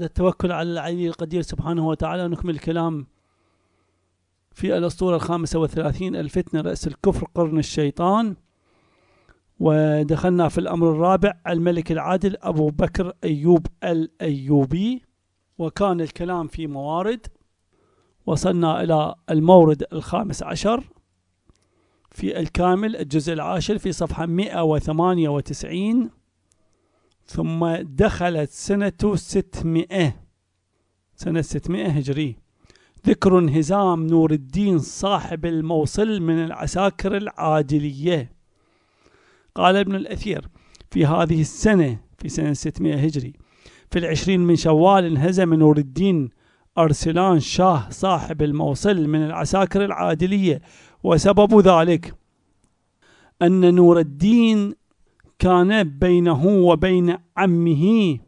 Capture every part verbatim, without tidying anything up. بعد التوكل على العلي القدير سبحانه وتعالى نكمل الكلام في الأسطورة الخامسة والثلاثين، الفتنة رأس الكفر قرن الشيطان. ودخلنا في الأمر الرابع، الملك العادل أبو بكر أيوب الأيوبي، وكان الكلام في موارد. وصلنا إلى المورد الخامس عشر في الكامل الجزء العاشر في صفحة مئة وثمانية وتسعين. ثم دخلت سنة ستمائة سنة ستمائة هجري، ذكر انهزام نور الدين صاحب الموصل من العساكر العادلية. قال ابن الأثير في هذه السنة في سنة ستمائة هجري في العشرين من شوال انهزم نور الدين أرسلان شاه صاحب الموصل من العساكر العادلية، وسبب ذلك أن نور الدين كان بينه وبين عمه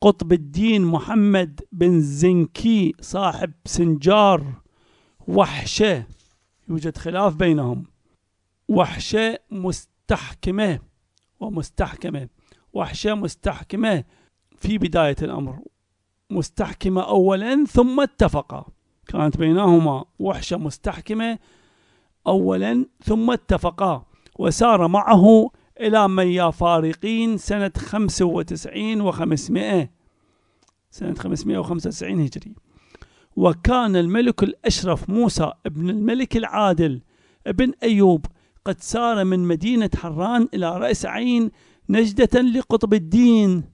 قطب الدين محمد بن زنكي صاحب سنجار وحشة، يوجد خلاف بينهم، وحشة مستحكمة ومستحكمة وحشة مستحكمة في بداية الأمر، مستحكمة أولا ثم اتفقا، كانت بينهما وحشة مستحكمة أولا ثم اتفقا، وسار معه إلى من يفارقين سنة خمسة وتسعين وخمسمائة سنة خمسمائة وخمسة وتسعين هجري. وكان الملك الأشرف موسى ابن الملك العادل ابن أيوب قد سار من مدينة حران إلى رأس عين نجدة لقطب الدين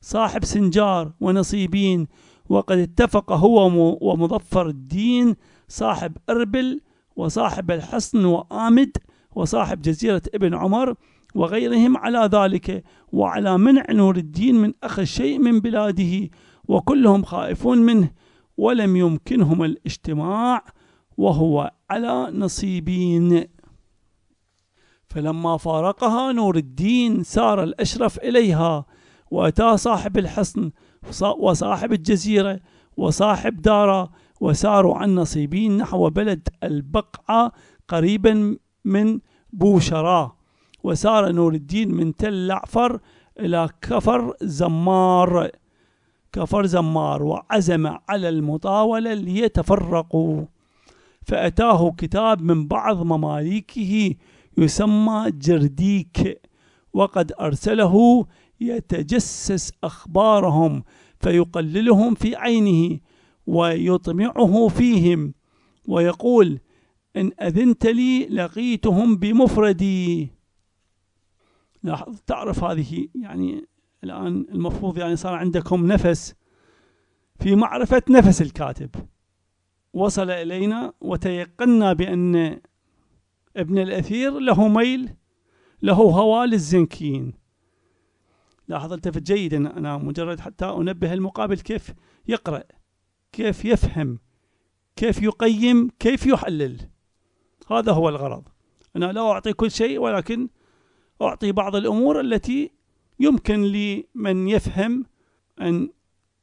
صاحب سنجار ونصيبين، وقد اتفق هو ومظفر الدين صاحب أربل وصاحب الحصن وآمد وصاحب جزيرة ابن عمر وغيرهم على ذلك، وعلى منع نور الدين من أخذ شيء من بلاده، وكلهم خائفون منه ولم يمكنهم الاجتماع وهو على نصيبين. فلما فارقها نور الدين سار الأشرف إليها، وأتى صاحب الحصن وصاحب الجزيرة وصاحب دارة، وساروا عن نصيبين نحو بلد البقعة قريبا من بوشرى، وسار نور الدين من تل عفر إلى كفر زمار كفر زمار وعزم على المطاولة ليتفرقوا. فأتاه كتاب من بعض مماليكه يسمى جرديك، وقد أرسله يتجسس أخبارهم فيقللهم في عينه ويطمعه فيهم، ويقول: إن أذنت لي لقيتهم بمفردي. لاحظ، تعرف هذه، يعني الآن المفروض يعني صار عندكم نفس في معرفة نفس الكاتب. وصل إلينا وتيقنا بأن ابن الأثير له ميل، له هوى للزنكيين. لاحظ، التفت جيدا، أنا مجرد حتى أنبه المقابل كيف يقرأ، كيف يفهم، كيف يقيم، كيف يحلل. هذا هو الغرض، أنا لا أعطي كل شيء ولكن أعطي بعض الأمور التي يمكن لمن يفهم أن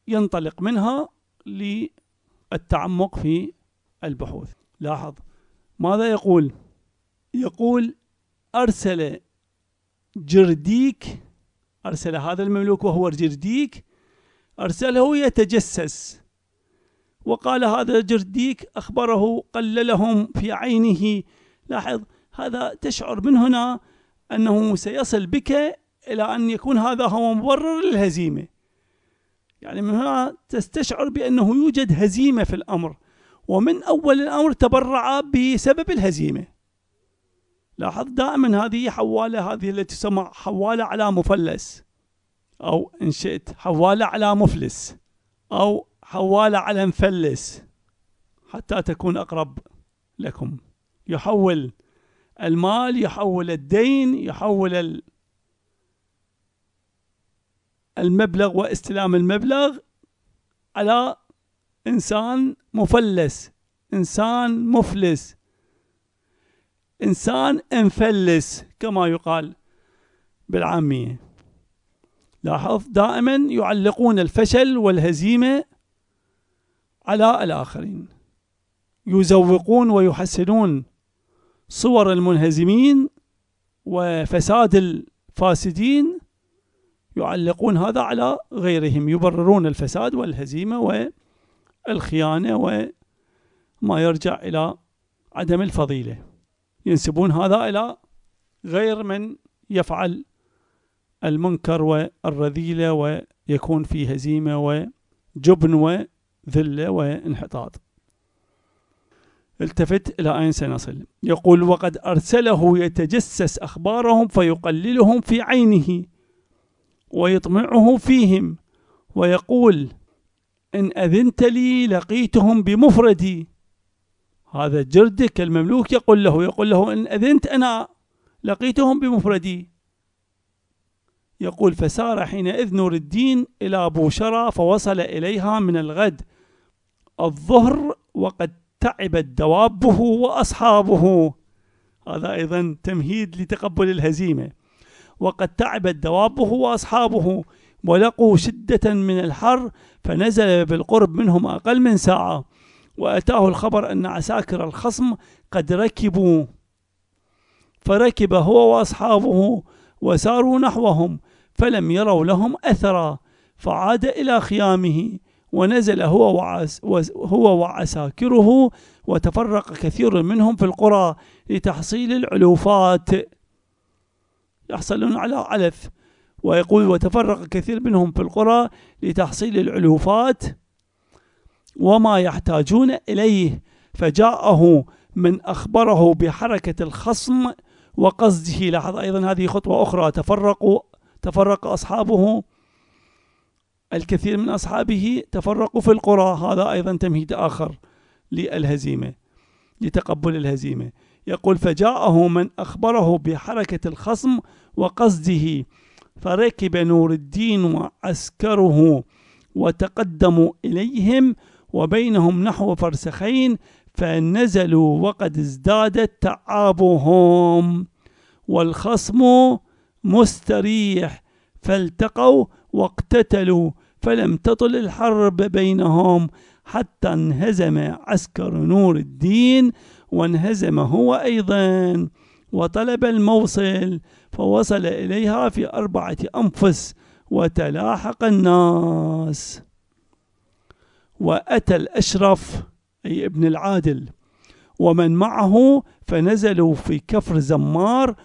ينطلق منها للتعمق في البحوث. لاحظ ماذا يقول؟ يقول: أرسل جرديك، أرسل هذا المملوك وهو جرديك، أرسله يتجسس، وقال هذا جرديك أخبره قللهم في عينه. لاحظ، هذا تشعر من هنا أنه سيصل بك إلى أن يكون هذا هو مبرر للهزيمة، يعني من هنا تستشعر بأنه يوجد هزيمة في الأمر، ومن أول الأمر تبرع بسبب الهزيمة. لاحظ، دائما هذه حوالة، هذه التي تسمى حوالة على مفلس، أو إن شئت حوالة على مفلس، أو حوالة على مفلس، حتى تكون أقرب لكم. يحول المال، يحول الدين، يحول المبلغ واستلام المبلغ على إنسان مفلس، إنسان مفلس، إنسان انفلس كما يقال بالعامية. لاحظ، دائما يعلقون الفشل والهزيمة على الآخرين، يزوقون ويحسنون صور المنهزمين وفساد الفاسدين يعلقون هذا على غيرهم، يبررون الفساد والهزيمة والخيانة وما يرجع إلى عدم الفضيلة، ينسبون هذا إلى غير من يفعل المنكر والرذيلة ويكون في هزيمة وجبن وذلة وانحطاط. التفت إلى أين سنصل. يقول: وقد أرسله يتجسس أخبارهم فيقللهم في عينه ويطمعه فيهم، ويقول: إن أذنت لي لقيتهم بمفردي. هذا جردك المملوك يقول له يقول له إن أذنت أنا لقيتهم بمفردي. يقول: فسار حينئذ نور الدين إلى بوشرى فوصل إليها من الغد الظهر وقد تعبت دوابه وأصحابه. هذا أيضا تمهيد لتقبل الهزيمة. وقد تعبت دوابه وأصحابه ولقوا شدة من الحر فنزل بالقرب منهم أقل من ساعة، وأتاه الخبر أن عساكر الخصم قد ركبوا، فركب هو وأصحابه وساروا نحوهم فلم يروا لهم أثرا، فعاد إلى خيامه ونزل هو وعس هو وعساكره، وتفرق كثير منهم في القرى لتحصيل العلوفات، يحصلون على علف. ويقول: وتفرق كثير منهم في القرى لتحصيل العلوفات وما يحتاجون إليه، فجاءه من أخبره بحركة الخصم وقصده. لاحظ أيضا هذه خطوة أخرى، تفرقوا تفرق أصحابه، الكثير من أصحابه تفرقوا في القرى، هذا أيضا تمهيد آخر للهزيمة لتقبل الهزيمة. يقول: فجاءه من أخبره بحركة الخصم وقصده، فركب نور الدين وعسكره وتقدموا إليهم، وبينهم نحو فرسخين فنزلوا وقد ازدادت تعابهم والخصم مستريح، فالتقوا واقتتلوا فلم تطل الحرب بينهم حتى انهزم عسكر نور الدين وانهزم هو أيضا، وطلب الموصل فوصل إليها في أربعة أنفس وتلاحق الناس. وأتى الأشرف أي ابن العادل ومن معه فنزلوا في كفر زمار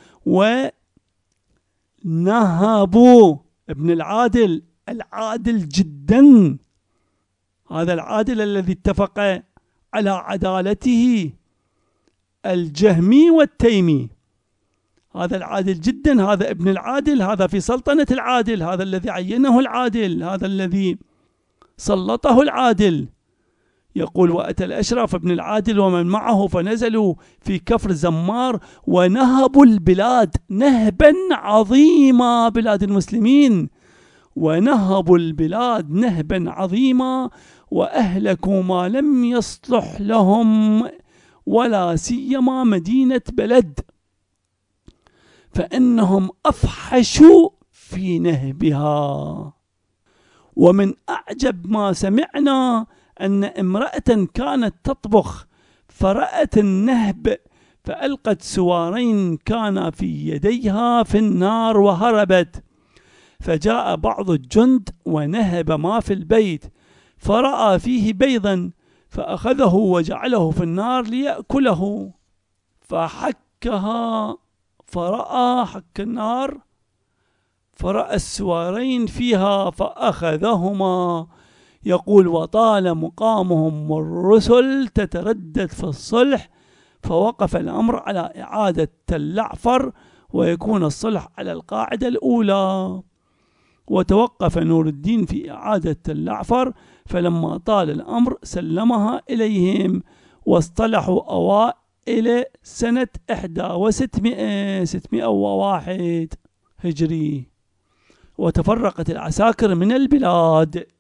ونهبوا. ابن العادل العادل جدا، هذا العادل الذي اتفق على عدالته الجهمي والتيمي، هذا العادل جدا، هذا ابن العادل، هذا في سلطنة العادل، هذا الذي عينه العادل، هذا الذي سلطه العادل. يقول: وأتى الأشرف ابن العادل ومن معه فنزلوا في كفر زمار ونهبوا البلاد نهبا عظيما، بلاد المسلمين، ونهبوا البلاد نهبا عظيما، وأهلكوا ما لم يصلح لهم ولا سيما مدينة بلد، فإنهم أفحشوا في نهبها. ومن أعجب ما سمعنا أن امرأة كانت تطبخ فرأت النهب فألقت سوارين كان في يديها في النار وهربت، فجاء بعض الجند ونهب ما في البيت فرأى فيه بيضا فأخذه وجعله في النار ليأكله، فحكها فرأى حك النار فرأى السوارين فيها فأخذهما. يقول: وطال مقامهم والرسل تتردد في الصلح، فوقف الأمر على إعادة اللعفر ويكون الصلح على القاعدة الأولى. وتوقف نور الدين في إعادة اللعفر، فلما طال الأمر سلمها إليهم واصطلحوا أوائل سنة إحدى وستمائة ستمائة وواحد هجري. وتفرقت العساكر من البلاد.